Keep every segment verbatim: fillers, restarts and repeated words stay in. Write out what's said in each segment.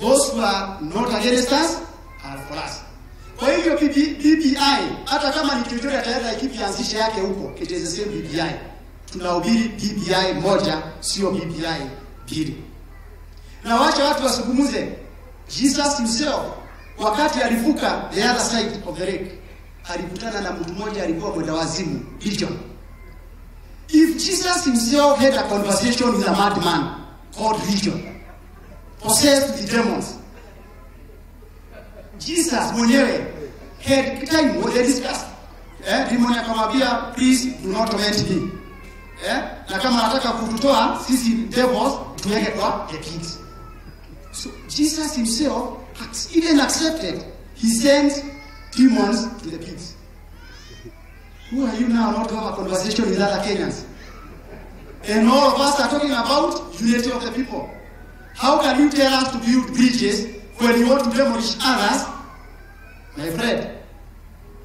Those who are not against us are for us. Kwa hivyo B B I, hata kama ni Pretoria tayari ikianzisha yake huko, it is the same B B I. Tunahubiri B B I moja, sio B B I mbili. Na wacha watu wasungumuze. Jesus himself wakati alivuka the other side of the lake, alikutana na mtu mmoja alikuwa mwendawazimu, Gideon. If Jesus himself had a conversation with a madman called Gideon, possessed the demons, Jesus mwenyewe had time when they discussed. Eh, demon akamwambia, please do not torment me. Eh, na kama nataka kututoa sisi devils tuweke kwa the kids. So Jesus himself even accepted. He sent demons to the pigs. Who are you now not to have a conversation with other Kenyans? And all of us are talking about unity of the people. How can you tell us to build bridges when you want to demolish others? My friend,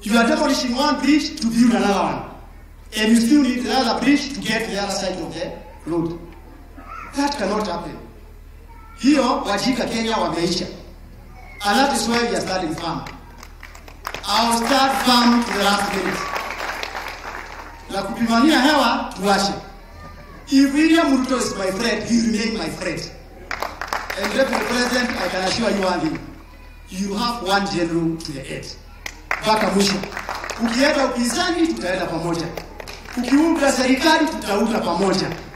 you are demolishing one bridge to build another one. And you still need the other bridge to get to the other side of the road. That cannot happen. Hiyo wajika Kenya wameisha. And that is why we are starting farm. I will start farm to the last minute. La kupimania hewa, tuwashe. If William Ruto is my friend, he remain my friend. And Deputy President, I can assure you one thing. You have one general to the head. Baka mwisho. Ukienda upinzani, tutaenda pamoja. Ukiunda serikali, tutaunda pamoja.